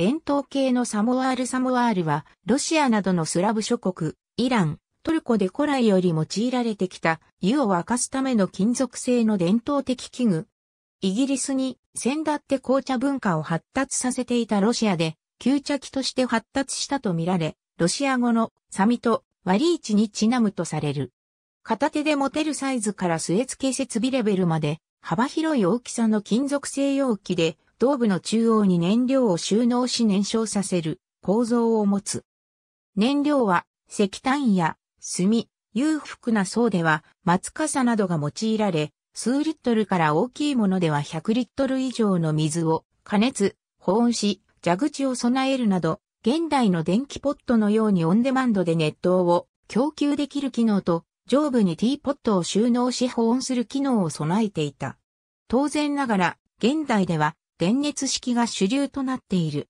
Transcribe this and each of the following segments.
円筒形のサモワールは、ロシアなどのスラブ諸国、イラン、トルコで古来より用いられてきた湯を沸かすための金属製の伝統的器具。イギリスに先立って紅茶文化を発達させていたロシアで、給茶器として発達したとみられ、ロシア語のサミとワリーチにちなむとされる。片手で持てるサイズから据え付け設備レベルまで幅広い大きさの金属製容器で胴部の中央に燃料を収納し燃焼させる構造を持つ。燃料は石炭や炭、裕福な層では松笠などが用いられ、数リットルから大きいものでは100リットル以上の水を加熱、保温し、蛇口を備えるなど、現代の電気ポットのようにオンデマンドで熱湯を供給できる機能と、上部にティーポットを収納し保温する機能を備えていた。当然ながら、現代では電熱式が主流となっている。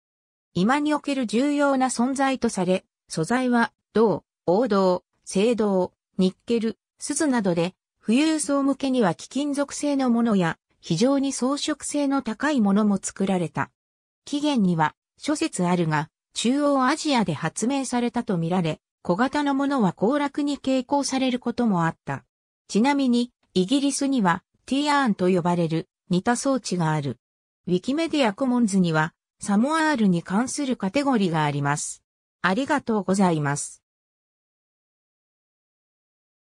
今における重要な存在とされ、素材は銅、黄銅、青銅、ニッケル、錫などで、富裕層向けには貴金属製のものや、非常に装飾性の高いものも作られた。起源には諸説あるが、中央アジアで発明されたとみられ、小型のものは行楽に携行されることもあった。ちなみに、イギリスにはティアーンと呼ばれる似た装置がある。ウィキメディアコモンズにはサモワールに関するカテゴリーがあります。ありがとうございます。